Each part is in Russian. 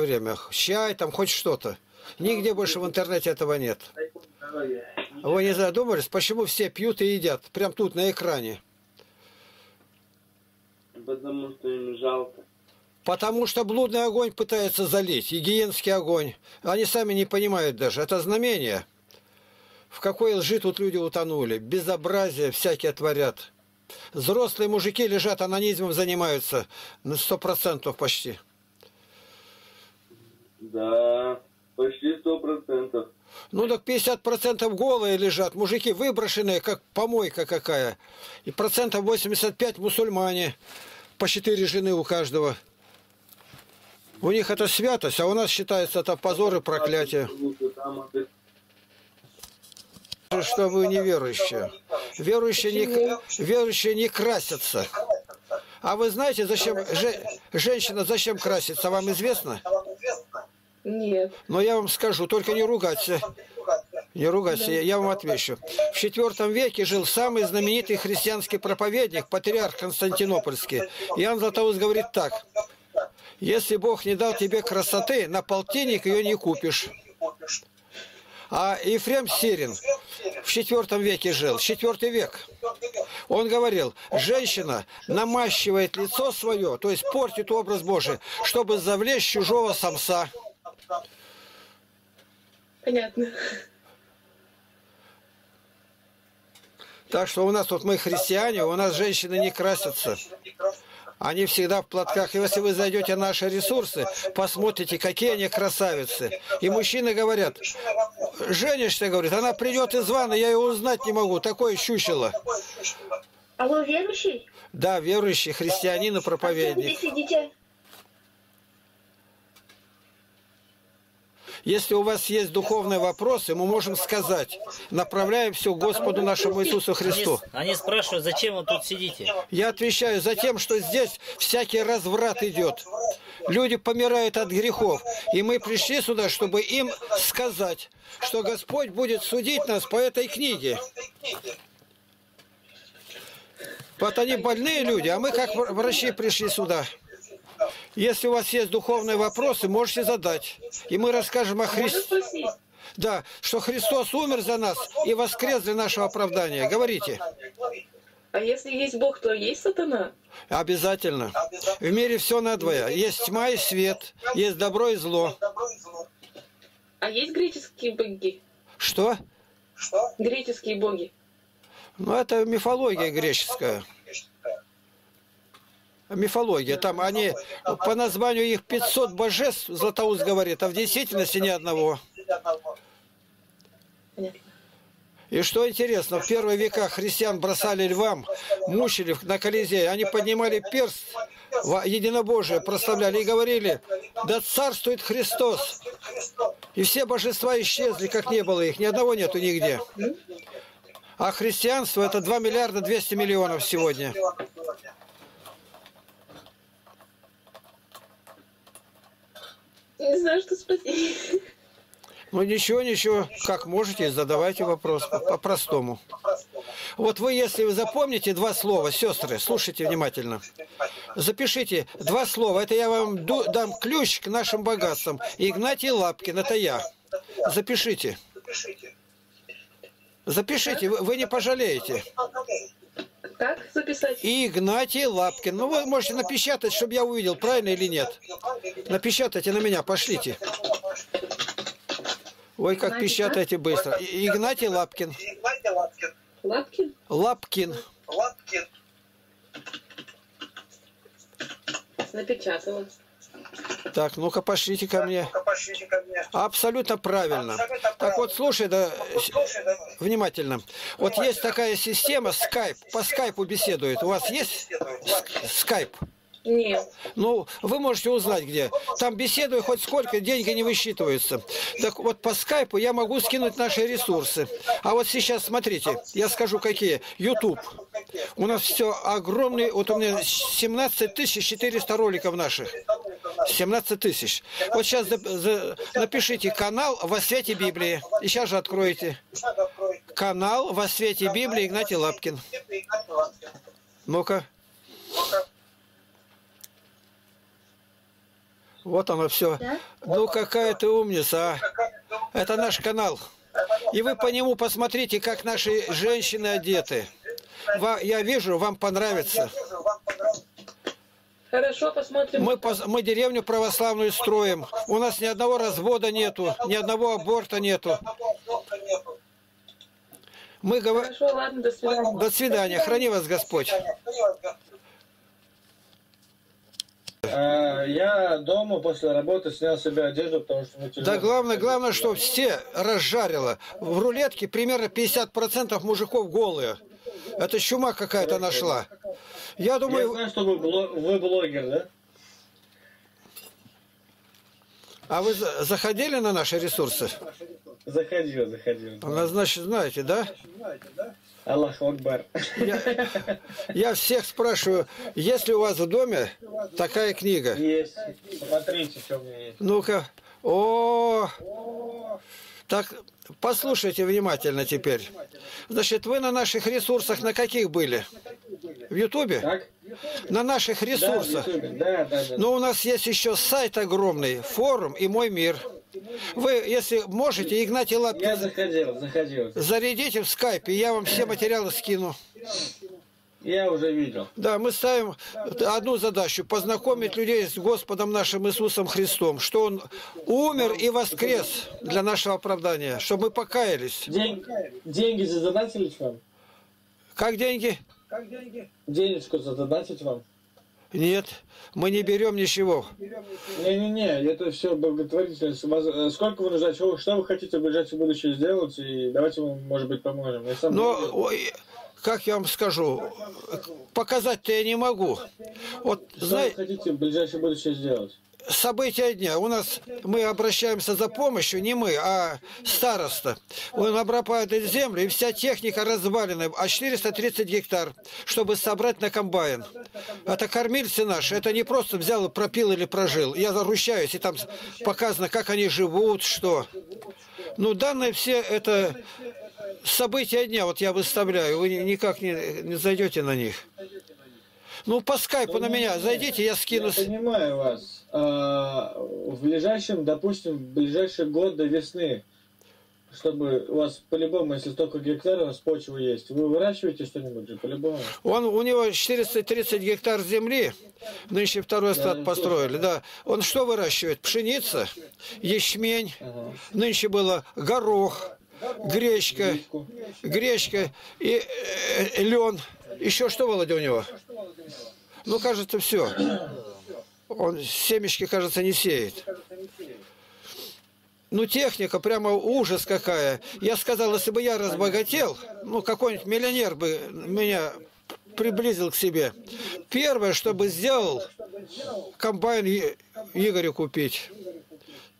время. Чай, там хоть что-то. Нигде больше в интернете этого нет. Вы не задумывались, почему все пьют и едят? Прям тут, на экране. Потому что им жалко. Потому что блудный огонь пытается залить, гиенский огонь. Они сами не понимают даже. Это знамение. В какой лжи тут люди утонули. Безобразие всякие творят. Взрослые мужики лежат, анонизмом занимаются. На 100% почти. Да, почти 100%. Ну так 50% голые лежат. Мужики выброшенные, как помойка какая. И процентов 85 мусульмане. По 4 жены у каждого. У них это святость, а у нас считается это позор и проклятие. Что вы неверующие. Верующие не красятся. А вы знаете, зачем женщина зачем красится? Вам известно? Нет. Но я вам скажу, только не ругаться. Не ругайся, я вам отвечу. В IV веке жил самый знаменитый христианский проповедник, патриарх Константинопольский. Иоанн Златоуст говорит так. Если Бог не дал тебе красоты, на полтинник ее не купишь. А Ефрем Сирин в IV веке жил, IV век. Он говорил, женщина намащивает лицо свое, то есть портит образ Божий, чтобы завлечь чужого самца. Понятно. Так что у нас тут мы христиане, у нас женщины не красятся. Они всегда в платках. И если вы зайдете на наши ресурсы, посмотрите, какие они красавицы. И мужчины говорят, женишься, говорит, она придет из ванны, я ее узнать не могу. Такое чучело. А вы верующий? Да, верующий, христианин и проповедник. Если у вас есть духовные вопросы, мы можем сказать, направляем все Господу нашему Иисусу Христу. Они спрашивают, зачем вы тут сидите? Я отвечаю, за тем, что здесь всякий разврат идет. Люди помирают от грехов. И мы пришли сюда, чтобы им сказать, что Господь будет судить нас по этой книге. Вот они больные люди, а мы как врачи пришли сюда. Если у вас есть духовные вопросы, можете задать. И мы расскажем о Христе. Да, что Христос умер за нас и воскрес для нашего оправдания. Говорите. А если есть Бог, то есть сатана? Обязательно. В мире все надвое. Есть тьма и свет, есть добро и зло. А есть греческие боги? Что? Греческие боги. Ну, это мифология греческая. Мифология. Там они, по названию их 500 божеств, Златоуст говорит, а в действительности ни одного. И что интересно, в первые века христиан бросали львам, мучили на Колизее. Они поднимали перст в единобожие, прославляли и говорили, да царствует Христос. И все божества исчезли, как не было их. Ни одного нету нигде. А христианство это 2 200 000 000 сегодня. Не знаю, что спросить. Ну ничего, ничего. Как можете, задавайте вопрос по-простому. Вот вы, если вы запомните два слова, сестры, слушайте внимательно. Запишите два слова. Это я вам дам ключ к нашим богатствам. Игнатий Лапкин, это я. Запишите. Запишите, вы не пожалеете. Как записать? Игнатий Лапкин. Ну, вы можете напечатать, чтобы я увидел, правильно или нет. Напечатайте на меня, пошлите. Ой, как печатаете быстро. Игнатий Лапкин. Лапкин? Лапкин. Лапкин. Напечатала. Так, ну-ка, пошлите ко мне. Абсолютно правильно. Так вот, слушай, да, внимательно. Вот есть такая система, Skype, по Skype беседует. У вас есть Skype? Нет. Ну, вы можете узнать, где. Там беседую хоть сколько, деньги не высчитываются. Так вот, по Skype я могу скинуть наши ресурсы. А вот сейчас, смотрите, я скажу, какие. YouTube. У нас все огромный, вот у меня 17400 роликов наших. 17 тысяч. Вот сейчас напишите канал «Во свете Библии». И сейчас же откроете. Канал «Во свете Библии» Игнатий Лапкин. Ну-ка. Вот оно все. Да? Ну какая ты умница, а. Это наш канал. И вы по нему посмотрите, как наши женщины одеты. Я вижу, вам понравится. Хорошо, посмотрим. Мы деревню православную строим. У нас ни одного развода нету, ни одного аборта нету. Мы говорим... Хорошо, ладно, до свидания. До свидания. Храни вас Господь. Я дома после работы снял себе одежду, потому что... Да главное, что все разжарило. В рулетке примерно 50% мужиков голые. Это чума какая-то нашла. Я думаю... Я знаю, что вы блогер, да? А вы заходили на наши ресурсы? Заходил. Она, значит, знаете, да? Аллах Акбар. Я всех спрашиваю, есть ли у вас в доме такая книга? Есть. Смотрите, что у меня есть. Ну-ка. О-о-о. Так, послушайте внимательно теперь. Значит, вы на наших ресурсах на каких были? В Ютубе? На наших ресурсах. Да. Но у нас есть еще сайт огромный, форум и мой мир. Вы, если можете, Игнатий Лапкин... Я заходил. Зарядите в Skype, и я вам все материалы скину. Я уже видел. Да, мы ставим одну задачу. Познакомить людей с Господом нашим Иисусом Христом. Что Он умер и воскрес для нашего оправдания. Чтобы мы покаялись. Деньги задонатить вам? Как деньги? Денежку задонатить вам? Нет, мы не берем ничего. Не-не-не, это все благотворительность. Сколько вы нуждаете? Что вы хотите в ближайшее будущее сделать? И давайте мы, может быть, поможем. Но... Как я вам скажу, показать-то я не могу. Вот, что знаете, вы хотите в ближайшее будущее сделать? События дня. У нас мы обращаемся за помощью, не мы, а староста. Он обрабатывает эти земли, и вся техника развалена, а 430 гектар, чтобы собрать на комбайн. Это кормильцы наши, это не просто взял, пропил или прожил. Я заручаюсь, и там показано, как они живут, что. Ну, данные все это... События дня, вот я выставляю, вы никак не зайдете на них. Ну, по скайпу на меня зайдите, я скину. Я понимаю вас. В ближайшем, допустим, в ближайший год до весны, чтобы у вас по-любому, если столько гектар у вас почвы есть, вы выращиваете что-нибудь же, по-любому? У него 430 гектар земли, нынче второй стад построили, да. Он что выращивает? Пшеница, ячмень, нынче было горох. Гречка и лен. Еще что, Володя, у него? Ну, кажется, все. Он семечки, кажется, не сеет. Ну, техника прямо ужас какая. Я сказал, если бы я разбогател, ну, какой-нибудь миллионер бы меня приблизил к себе. Первое, что бы сделал, комбайн Игорю купить.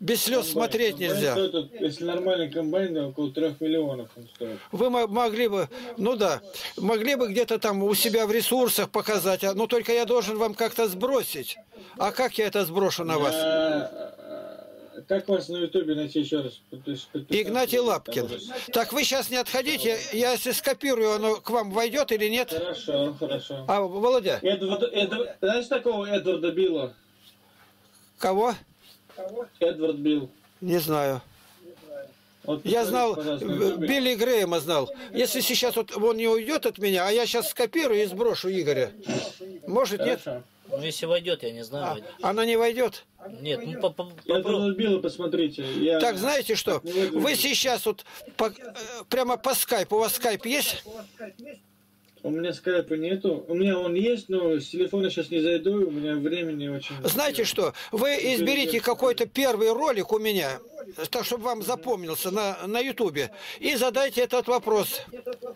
Без слез смотреть нельзя. Стоит, если нормальный комбайн, около 3 миллионов он стоит. Вы могли бы, ну да, могли бы где-то там у себя в ресурсах показать, но только я должен вам как-то сбросить. А как я это сброшу на вас? Как вас на Ютубе найти еще раз? Игнатий Лапкин. Так вы сейчас не отходите, я если скопирую, оно к вам войдет или нет? Хорошо. А, Володя? Знаешь такого Эдварда Билла? Кого? Эдвард Билл. Не знаю. Вот, я знал, Билли Грейма знал. Если сейчас вот он не уйдет от меня, а я сейчас скопирую и сброшу Игоря. Может, хорошо. Нет? Ну, если войдет, я не знаю. Она не войдет? Нет. Ну, Эдвард Билл, посмотрите. Так, знаете что? Вы сейчас вот прямо по скайпу. У вас скайп есть? У меня скайпа нету. У меня он есть, но с телефона сейчас не зайду, у меня времени очень... Знаете что, вы изберите какой-то первый ролик у меня, так, чтобы вам запомнился на Ютубе, и задайте этот вопрос.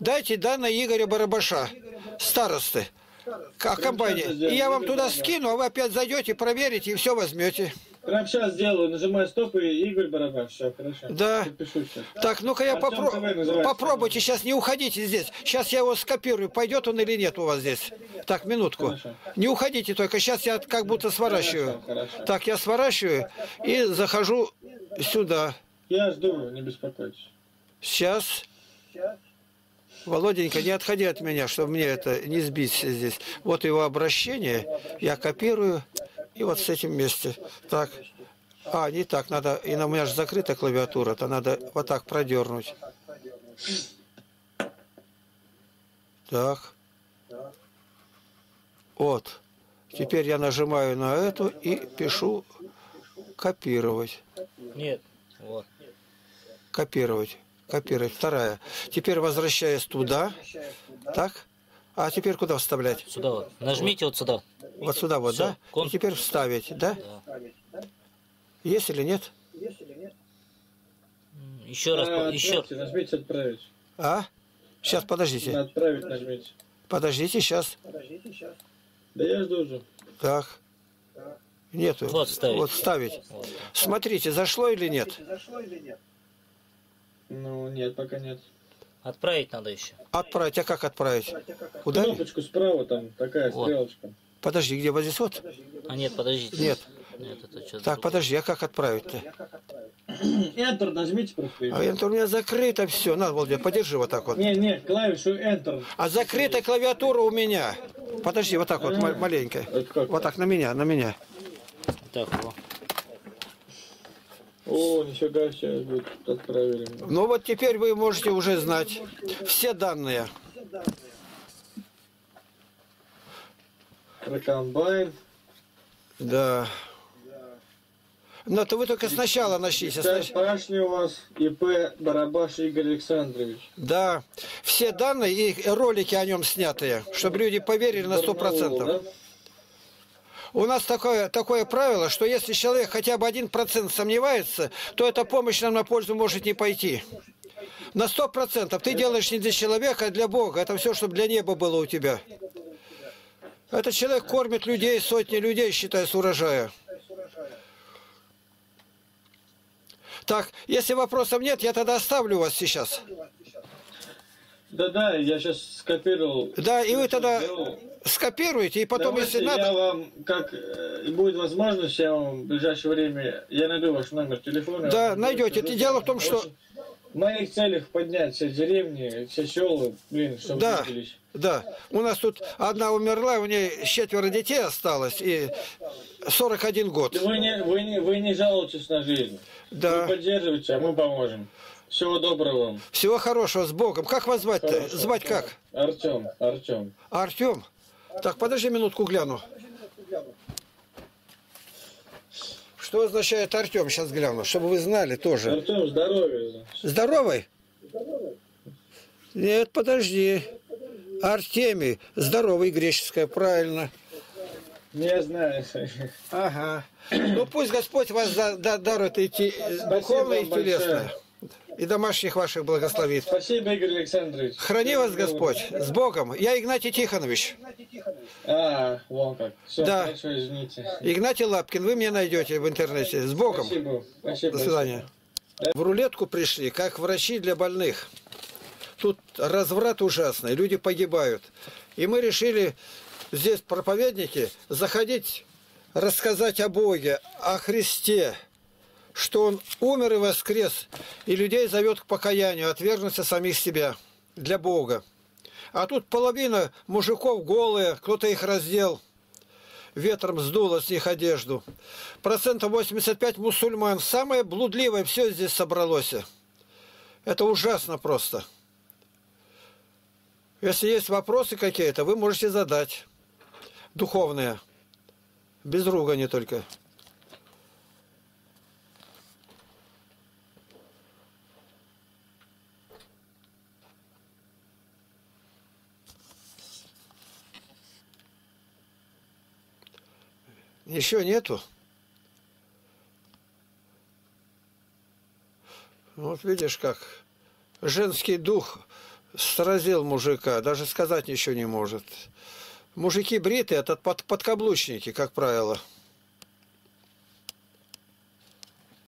Дайте данные Игоря Барабаша, старосты, компании. И я вам туда скину, а вы опять зайдете, проверите и все возьмете. Прям сейчас сделаю, нажимаю стоп и Игорь Барабаш. Все, хорошо. Да. Так, ну-ка я попробуйте, сейчас не уходите здесь. Сейчас я его скопирую, пойдет он или нет у вас здесь. Так, минутку. Хорошо. Не уходите только, сейчас я как будто сворачиваю. Хорошо. Так, я сворачиваю и захожу сюда. Я жду, не беспокойтесь. Сейчас. Володенька, не отходи от меня, чтобы мне это не сбить здесь. Вот его обращение, я копирую. и вот с этим вместе. Так. А, не так, надо, и у меня же закрыта клавиатура, то надо вот так продернуть. Так. Вот. Теперь я нажимаю на эту и пишу копировать. Нет. Вот. Копировать. Копировать. Вторая. Теперь возвращаясь туда. Так. А теперь куда вставлять? Сюда вот. Нажмите вот сюда. Вот сюда вот, да? И теперь вставить, да? Да. Есть или нет? Есть или нет? Еще раз. Еще. Нажмите отправить. А? Сейчас, подождите. Отправить нажмите. Подождите, сейчас. Подождите, сейчас. Да я жду уже. Так. Нету. Вот ставить. Вот ставить. Вот. Смотрите, зашло или нет? Смотрите, зашло или нет? Ну, нет, пока нет. Отправить надо еще. Отправить, а как отправить? Куда? Кнопочку справа, там такая вот стрелочка. Подожди, где вот здесь вот? А нет, подождите. Нет. Нет, это что-то. Так, подожди, а как отправить-то? Enter нажмите просто. А Enter у меня закрыто все. На, Володя, подержи вот так вот. Не, не, клавишу Enter. А закрыта клавиатура у меня. Подожди, вот так вот, маленько. Вот так, на меня, на меня. Так, вот. О, нифига себе, будет отправили. Ну вот теперь вы можете уже знать все данные. Про комбайн. Да. Но то вы только сначала начните. Башня у вас ИП Барабаш Игорь Александрович. Да. Все данные и ролики о нем снятые, чтобы люди поверили на 100%. У нас такое правило, что если человек хотя бы 1% сомневается, то эта помощь нам на пользу может не пойти. На 100% ты делаешь не для человека, а для Бога. Это все, чтобы для неба было у тебя. Этот человек кормит людей, сотни людей, считая с урожая. Так, если вопросов нет, я тогда оставлю вас сейчас. Да-да, я сейчас скопировал. Да, и вы тогда сделал. Скопируете, и потом, давайте, если надо... Я вам, как будет возможность, я вам в ближайшее время, я найду ваш номер телефона. Да, найдете. Дело в том, что... В моих целях поднять все деревни, все села, блин, чтобы да, выделись. Да, у нас тут одна умерла, у нее 4 детей осталось, и 41 год. Вы не жалуетесь на жизнь. Да. Вы поддерживаете, а мы поможем. Всего доброго вам. Всего хорошего, с Богом. Как вас звать-то? Звать как? Артем. Артем. Артем? Так, подожди минутку, гляну. Что означает Артем? Сейчас гляну, чтобы вы знали тоже. Артем здоровый. Здоровый? Нет, подожди. Артемий. Здоровый, греческое, правильно. Не знаю. Ага. Ну пусть Господь вас дарует идти духовно и телесно. И домашних ваших благословит. Спасибо, Игорь Александрович. Храни вас Господь. С Богом. Я Игнатий Тихонович. А, вон как. Все, да. Хорошо, извините. Игнатий Лапкин. Вы меня найдете в интернете. С Богом. Спасибо. Спасибо. До свидания. В рулетку пришли, как врачи для больных. Тут разврат ужасный. Люди погибают. И мы решили здесь, проповедники, заходить, рассказать о Боге, о Христе, что Он умер и воскрес, и людей зовет к покаянию, отвергнуться самих себя для Бога. А тут половина мужиков голые, кто-то их раздел, ветром сдуло с них одежду. 85% мусульман, самое блудливое, все здесь собралось. Это ужасно просто. Если есть вопросы какие-то, вы можете задать. Духовные. Без ругани только. Еще нету. Вот видишь как. Женский дух сразил мужика. Даже сказать ничего не может. Мужики бритые, это подкаблучники, как правило.